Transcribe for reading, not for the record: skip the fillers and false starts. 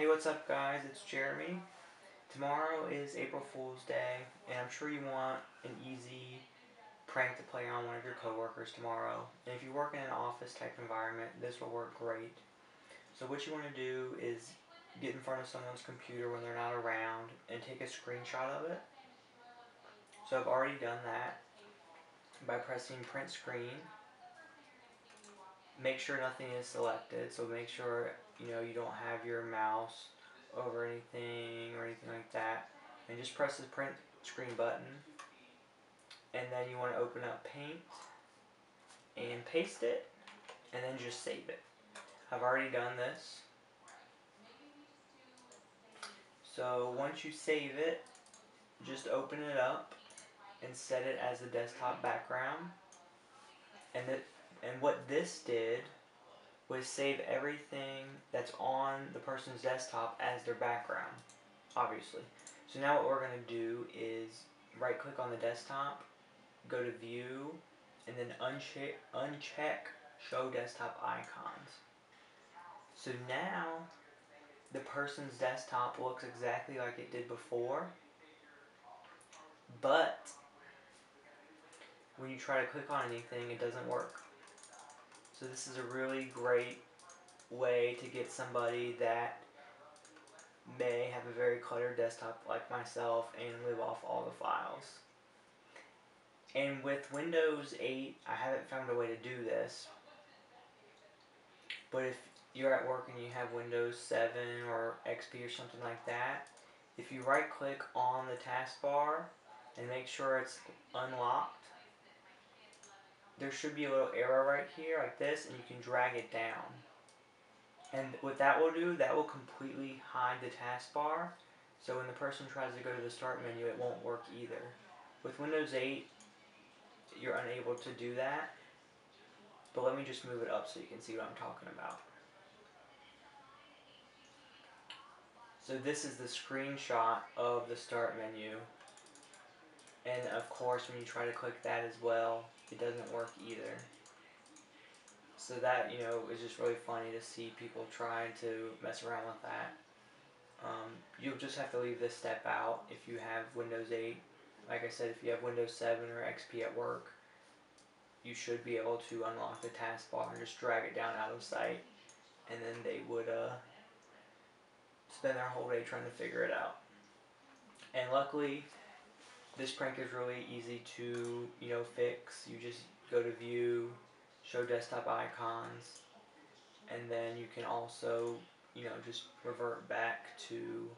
Hey, what's up guys, it's Jeremy. Tomorrow is April Fool's Day, and I'm sure you want an easy prank to play on one of your coworkers tomorrow. And if you work in an office type environment, this will work great. So what you want to do is get in front of someone's computer when they're not around and take a screenshot of it. So I've already done that by pressing print screen. Make sure nothing is selected, so make sure you don't have your mouse over anything or anything like that, and just press the print screen button, and then you want to open up Paint and paste it, and then just save it. I've already done this. So once you save it, just open it up and set it as the desktop background, and what this did was save everything that's on the person's desktop as their background, obviously. So now what we're going to do is right click on the desktop, go to View, and then uncheck Show Desktop Icons. So now the person's desktop looks exactly like it did before, but when you try to click on anything, it doesn't work. So this is a really great way to get somebody that may have a very cluttered desktop like myself and live off all the files. And with Windows 8, I haven't found a way to do this. But if you're at work and you have Windows 7 or XP or something like that, if you right click on the taskbar and make sure it's unlocked, there should be a little arrow right here like this, and you can drag it down. And what that will do, that will completely hide the taskbar, so when the person tries to go to the start menu, it won't work either. With Windows 8, you're unable to do that, but let me just move it up so you can see what I'm talking about. So this is the screenshot of the start menu. And of course, when you try to click that as well, it doesn't work either. So that, is just really funny to see people trying to mess around with that. You'll just have to leave this step out if you have Windows 8. Like I said, if you have Windows 7 or XP at work, you should be able to unlock the taskbar and just drag it down out of sight. And then they would spend their whole day trying to figure it out. And luckily, this prank is really easy to, fix. You just go to View, Show Desktop Icons, and then you can also, just revert back to